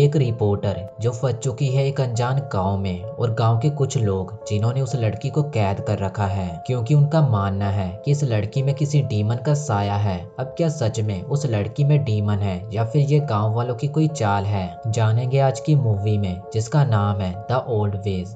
एक रिपोर्टर जो फंस चुकी है एक अनजान गांव में, और गांव के कुछ लोग जिन्होंने उस लड़की को कैद कर रखा है क्योंकि उनका मानना है कि इस लड़की में किसी डीमन का साया है। अब क्या सच में उस लड़की में डीमन है या फिर ये गांव वालों की कोई चाल है, जानेंगे आज की मूवी में, जिसका नाम है द ओल्ड वेज।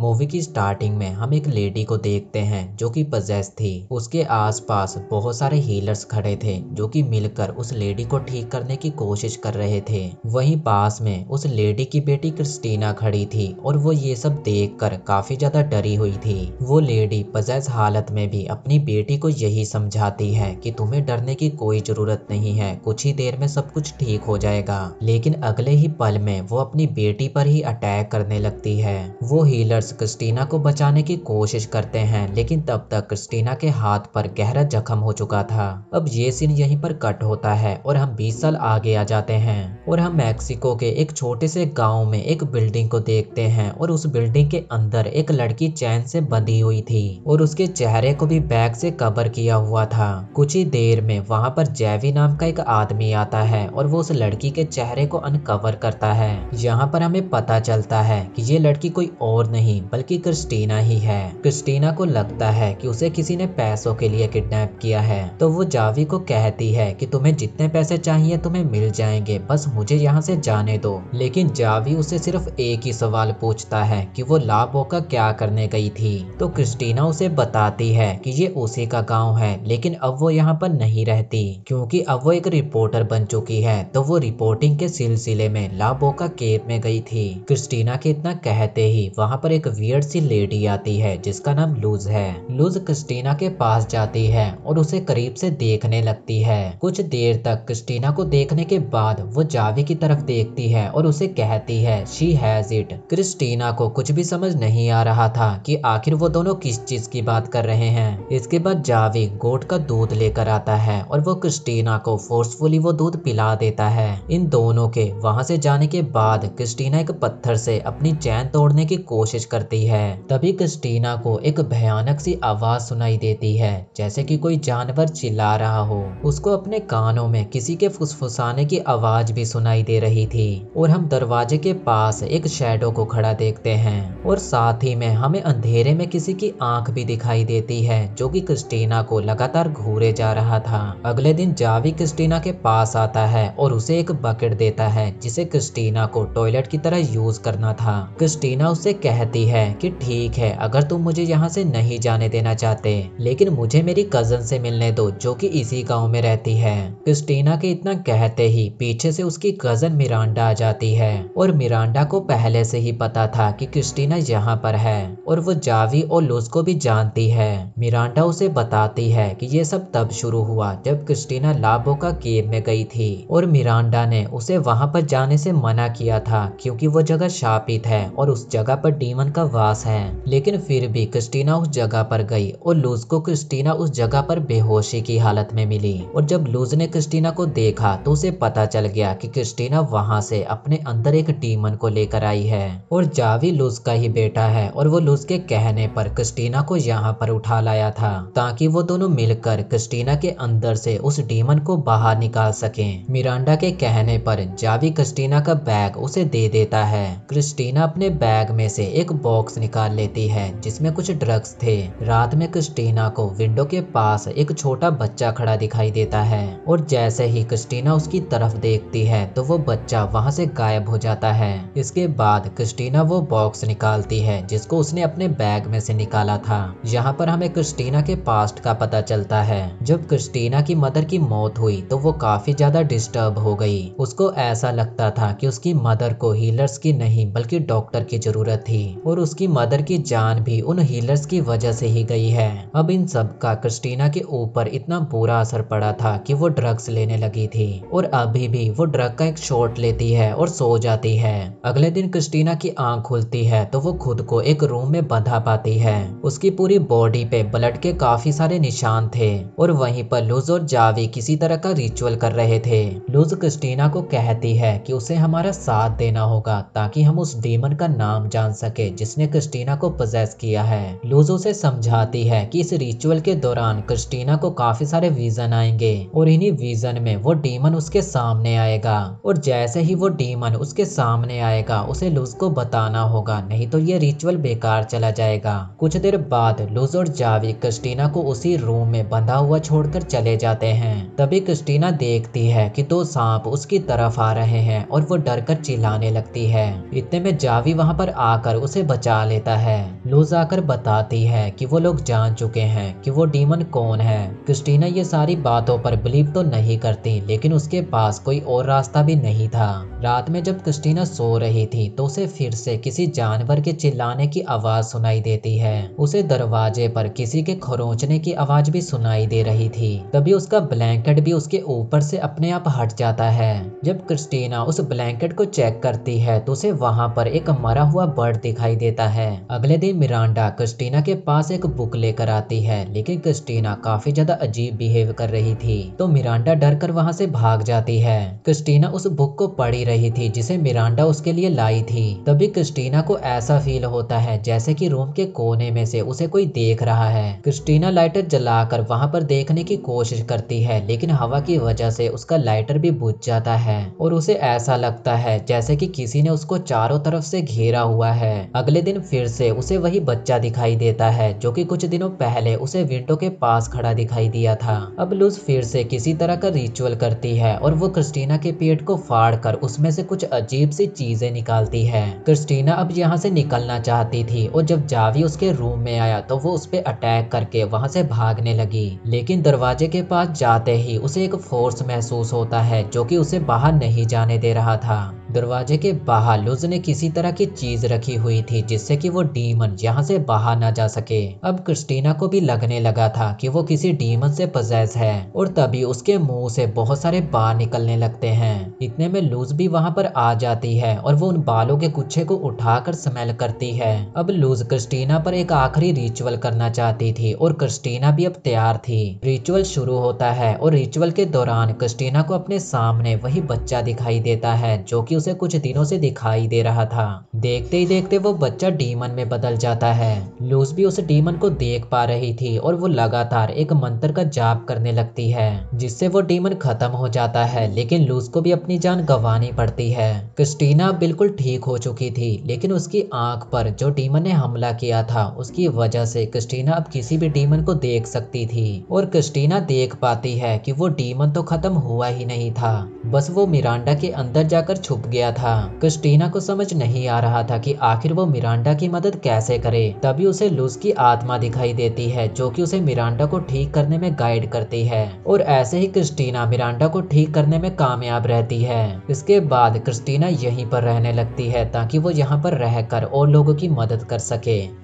मूवी की स्टार्टिंग में हम एक लेडी को देखते हैं जो कि पजेस थी। उसके आसपास बहुत सारे हीलर्स खड़े थे जो कि मिलकर उस लेडी को ठीक करने की कोशिश कर रहे थे। वहीं पास में उस लेडी की बेटी क्रिस्टीना खड़ी थी और वो ये सब देखकर काफी ज्यादा डरी हुई थी। वो लेडी पजेस हालत में भी अपनी बेटी को यही समझाती है कि तुम्हें डरने की कोई जरूरत नहीं है, कुछ ही देर में सब कुछ ठीक हो जाएगा। लेकिन अगले ही पल में वो अपनी बेटी पर ही अटैक करने लगती है। वो हीलर क्रिस्टीना को बचाने की कोशिश करते हैं लेकिन तब तक क्रिस्टीना के हाथ पर गहरा जख्म हो चुका था। अब ये सीन यहीं पर कट होता है और हम 20 साल आगे आ जाते हैं और हम मैक्सिको के एक छोटे से गांव में एक बिल्डिंग को देखते हैं, और उस बिल्डिंग के अंदर एक लड़की चैन से बंधी हुई थी और उसके चेहरे को भी बैग से कवर किया हुआ था। कुछ ही देर में वहाँ पर जैवी नाम का एक आदमी आता है और वो उस लड़की के चेहरे को अनकवर करता है। यहाँ पर हमें पता चलता है कि ये लड़की कोई और नहीं बल्कि क्रिस्टीना ही है। क्रिस्टीना को लगता है कि उसे किसी ने पैसों के लिए किडनैप किया है, तो वो जावी को कहती है कि तुम्हें जितने पैसे चाहिए तुम्हें मिल जाएंगे, बस मुझे यहाँ से जाने दो। लेकिन जावी उसे सिर्फ एक ही सवाल पूछता है कि वो लाबोका क्या करने गई थी। तो क्रिस्टीना उसे बताती है कि ये उसी का गाँव है, लेकिन अब वो यहाँ पर नहीं रहती क्योंकि अब वो एक रिपोर्टर बन चुकी है, तो वो रिपोर्टिंग के सिलसिले में लाबोका केप में गई थी। क्रिस्टीना के इतना कहते ही वहाँ पर एक वियर्ड सी लेडी आती है जिसका नाम लूज है। लूज क्रिस्टीना के पास जाती है और उसे करीब से देखने लगती है। कुछ देर तक क्रिस्टीना को देखने के बाद वो जावी की तरफ देखती है और उसे कहती है शी हैज इट। क्रिस्टीना को कुछ भी समझ नहीं आ रहा था कि आखिर वो दोनों किस चीज की बात कर रहे हैं। इसके बाद जावी गोट का दूध लेकर आता है और वो क्रिस्टीना को फोर्सफुली वो दूध पिला देता है। इन दोनों के वहाँ से जाने के बाद क्रिस्टीना एक पत्थर से अपनी चैन तोड़ने की कोशिश करती है। तभी क्रिस्टीना को एक भयानक सी आवाज सुनाई देती है जैसे कि कोई जानवर चिल्ला रहा हो। उसको अपने कानों में किसी के फुसफुसाने की आवाज भी सुनाई दे रही थी। और हम दरवाजे के पास एक शैडो को खड़ा देखते हैं और साथ ही में हमें अंधेरे में किसी की आंख भी दिखाई देती है जो कि क्रिस्टीना को लगातार घूरे जा रहा था। अगले दिन जावी क्रिस्टीना के पास आता है और उसे एक बकेट देता है जिसे क्रिस्टीना को टॉयलेट की तरह यूज करना था। क्रिस्टीना उससे कहती है कि ठीक है, अगर तुम मुझे यहाँ से नहीं जाने देना चाहते लेकिन मुझे मेरी कजन से मिलने दो जो कि इसी गांव में रहती है। क्रिस्टीना के इतना कहते ही पीछे से उसकी कजन मिरांडा आ जाती है और मिरांडा को पहले से ही पता था कि क्रिस्टीना यहाँ पर है और वो जावी और लूज को भी जानती है। मिरांडा उसे बताती है कि ये सब तब शुरू हुआ जब क्रिस्टीना लाबोका केव में गई थी और मिरांडा ने उसे वहाँ पर जाने से मना किया था क्योंकि वो जगह शापित है और उस जगह पर डीमन का वास है। लेकिन फिर भी क्रिस्टीना उस जगह पर गई और लूज को क्रिस्टीना उस जगह पर बेहोशी की हालत में मिली। और जब लूज ने क्रिस्टीना को देखा तो उसे पता चल गया कि क्रिस्टीना वहां से अपने अंदर एक डीमन को लेकर आई है। और जावी लूज का ही बेटा है और वो लूज के कहने पर क्रिस्टीना को यहाँ पर उठा लाया था ताकि वो दोनों मिलकर क्रिस्टीना के अंदर से उस डीमन को बाहर निकाल सके। मिरांडा के कहने पर जावी क्रिस्टीना का बैग उसे दे देता है। क्रिस्टीना अपने बैग में से एक बॉक्स निकाल लेती है जिसमें कुछ ड्रग्स थे। रात में क्रिस्टीना को विंडो के पास एक छोटा बच्चा खड़ा दिखाई देता है और जैसे ही क्रिस्टीना उसकी तरफ देखती है तो वो बच्चा वहां से गायब हो जाता है। इसके बाद क्रिस्टीना वो बॉक्स निकालती है जिसको उसने अपने बैग में से निकाला था। यहाँ पर हमें क्रिस्टीना के पास्ट का पता चलता है। जब क्रिस्टीना की मदर की मौत हुई तो वो काफी ज्यादा डिस्टर्ब हो गई। उसको ऐसा लगता था कि उसकी मदर को हीलर्स की नहीं बल्कि डॉक्टर की जरूरत थी और उसकी मदर की जान भी उन हीलर्स की वजह से ही गई है। अब इन सब का क्रिस्टीना के ऊपर इतना बुरा असर पड़ा था कि वो ड्रग्स लेने लगी थी और अभी भी वो ड्रग का एक शॉट लेती है और सो जाती है। अगले दिन क्रिस्टीना की आंख खुलती है तो वो खुद को एक रूम में बंधा पाती है। उसकी पूरी बॉडी पे ब्लड के काफी सारे निशान थे और वहीं पर लूज और जावी किसी तरह का रिचुअल कर रहे थे। लूज क्रिस्टीना को कहती है कि उसे हमारा साथ देना होगा ताकि हम उस डीमन का नाम जान सके जिसने क्रिस्टीना को पजेस किया है। लूज़ उसे समझाती है कि इस रिचुअल के दौरान क्रिस्टीना को काफी सारे विजन आएंगे और इन्हीं विजन में वो डीमन उसके सामने आएगा और जैसे ही वो डीमन उसके सामने आएगा उसे लूज़ को बताना होगा, नहीं तो ये रिचुअल बेकार चला जाएगा। कुछ देर बाद लूज़ और जावी क्रिस्टीना को उसी रूम में बंधा हुआ छोड़कर चले जाते हैं। तभी क्रिस्टीना देखती है कि दो सांप उसकी तरफ आ रहे हैं और वो डर कर चिल्लाने लगती है। इतने में जावी वहाँ पर आकर उसे बचा लेता है। लूज़ आकर बताती है कि वो लोग जान चुके हैं कि वो डीमन कौन है। क्रिस्टीना ये सारी बातों पर बिलीव तो नहीं करती, लेकिन उसके पास कोई और रास्ता भी नहीं था। रात में जब क्रिस्टीना सो रही थी तो उसे फिर से किसी जानवर के चिल्लाने की आवाज सुनाई देती है। उसे दरवाजे पर किसी के खरोंचने की आवाज भी सुनाई दे रही थी। तभी उसका ब्लैंकेट भी उसके ऊपर से अपने आप हट जाता है। जब क्रिस्टीना उस ब्लैंकेट को चेक करती है तो उसे वहाँ पर एक मरा हुआ बर्ड दिखाई देता है। अगले दिन मिरांडा क्रिस्टीना के पास एक बुक लेकर आती है, लेकिन क्रिस्टीना काफी ज्यादा अजीब बिहेव कर रही थी तो मिरांडा डर कर वहाँ से भाग जाती है। क्रिस्टीना उस बुक को पढ़ी रही थी जिसे मिरांडा उसके लिए लाई थी। तभी क्रिस्टीना को ऐसा फील होता है जैसे कि रूम के कोने में से उसे कोई देख रहा है। क्रिस्टीना लाइटर जलाकर वहाँ पर देखने की कोशिश करती है, लेकिन हवा की वजह से उसका लाइटर भी बुझ जाता है और उसे ऐसा लगता है जैसे कि किसी ने उसको चारों तरफ से घेरा हुआ है। अगले दिन फिर से उसे वही बच्चा दिखाई देता है जो कि कुछ दिनों पहले उसे विंडो के पास खड़ा दिखाई दिया था। अब लूज़ फिर से किसी तरह का रिचुअल करती है और वो क्रिस्टीना के पेट को फाड़ कर उसमें से कुछ अजीब सी चीजें निकालती है। क्रिस्टीना अब यहाँ से निकलना चाहती थी और जब जावी उसके रूम में आया तो वो उस पर अटैक करके वहाँ से भागने लगी, लेकिन दरवाजे के पास जाते ही उसे एक फोर्स महसूस होता है जो कि उसे बाहर नहीं जाने दे रहा था। दरवाजे के बाहर लूज़ ने किसी तरह की चीज रखी हुई थी जिससे कि वो डीमन यहाँ से बाहर ना जा सके। अब क्रिस्टीना को भी लगने लगा था कि वो किसी डीमन से पजेस है और तभी उसके मुंह से बहुत सारे बाल निकलने लगते हैं। इतने में लूज़ भी वहाँ पर आ जाती है और वो उन बालों के गुच्छे को उठाकर स्मेल करती है। अब लूज़ क्रिस्टीना पर एक आखिरी रिचुअल करना चाहती थी और क्रिस्टीना भी अब तैयार थी। रिचुअल शुरू होता है और रिचुअल के दौरान क्रिस्टीना को अपने सामने वही बच्चा दिखाई देता है जो कि उसे कुछ दिनों से दिखाई दे रहा था। देखते ही देखते वो बच्चा डीमन में बदल जाता है। लूज़ भी उस डीमन को देख पा रही थी और वो लगातार एक मंत्र का जाप करने लगती है जिससे वो डीमन खत्म हो जाता है, लेकिन लूज़ को भी अपनी जान गंवानी पड़ती है। क्रिस्टीना बिल्कुल ठीक हो चुकी थी, लेकिन उसकी आंख पर जो डीमन ने हमला किया था उसकी वजह से क्रिस्टीना अब किसी भी डीमन को देख सकती थी और क्रिस्टीना देख पाती है कि वो डीमन तो खत्म हुआ ही नहीं था, बस वो मिरांडा के अंदर जाकर छुप गया था। क्रिस्टीना को समझ नहीं आ रहा था कि आखिर वो मिरांडा की मदद कैसे करे। तभी उसे लूज़ की आत्मा दिखाई देती है जो कि उसे मिरांडा को ठीक करने में गाइड करती है और ऐसे ही क्रिस्टीना मिरांडा को ठीक करने में कामयाब रहती है। इसके बाद क्रिस्टीना यहीं पर रहने लगती है ताकि वो यहाँ पर रहकर और लोगों की मदद कर सके।